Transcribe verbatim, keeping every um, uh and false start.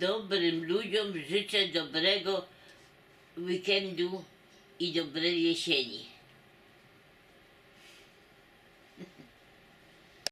dobrym ludziom życzę dobrego weekendu i dobrej jesieni.